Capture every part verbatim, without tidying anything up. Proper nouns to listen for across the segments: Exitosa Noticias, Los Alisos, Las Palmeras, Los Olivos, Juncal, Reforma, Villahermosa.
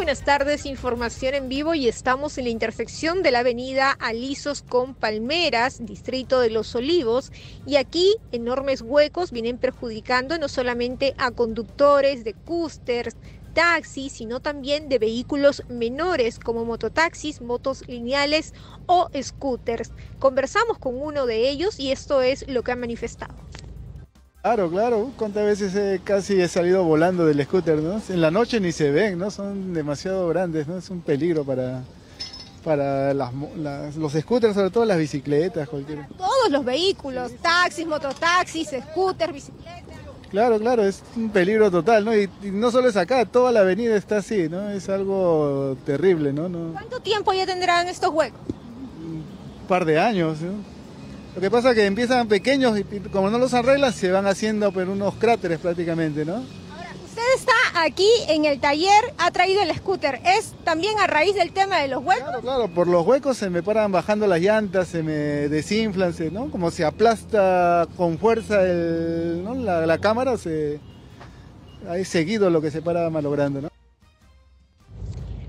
buenas tardes, información en vivo y estamos en la intersección de la avenida Alisos con Palmeras, distrito de Los Olivos, y aquí enormes huecos vienen perjudicando no solamente a conductores de cústers, taxis, sino también de vehículos menores como mototaxis, motos lineales o scooters. Conversamos con uno de ellos y esto es lo que han manifestado. Claro, claro, cuántas veces eh, casi he salido volando del scooter, ¿no? En la noche ni se ven, ¿no? Son demasiado grandes, ¿no? Es un peligro para, para las, las, los scooters, sobre todo las bicicletas, cualquiera. Todos los vehículos, taxis, mototaxis, scooters, bicicletas. Claro, claro, es un peligro total, ¿no? Y, y no solo es acá, toda la avenida está así, ¿no? Es algo terrible, ¿no? no... ¿Cuánto tiempo ya tendrán estos huecos? Un par de años, ¿no? Lo que pasa es que empiezan pequeños y como no los arreglan se van haciendo pero unos cráteres prácticamente, ¿no? Ahora, usted está aquí en el taller, ha traído el scooter, ¿es también a raíz del tema de los huecos? Claro, claro, por los huecos se me paran bajando las llantas, se me desinflan, se, ¿no? Como se aplasta con fuerza el, ¿no? la, la cámara, se ahí seguido lo que se para malogrando, ¿no?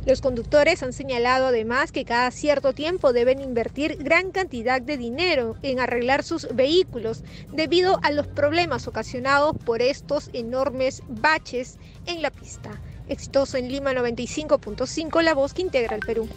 Los conductores han señalado además que cada cierto tiempo deben invertir gran cantidad de dinero en arreglar sus vehículos debido a los problemas ocasionados por estos enormes baches en la pista. Exitosa en Lima noventa y cinco punto cinco, la voz que integra el Perú.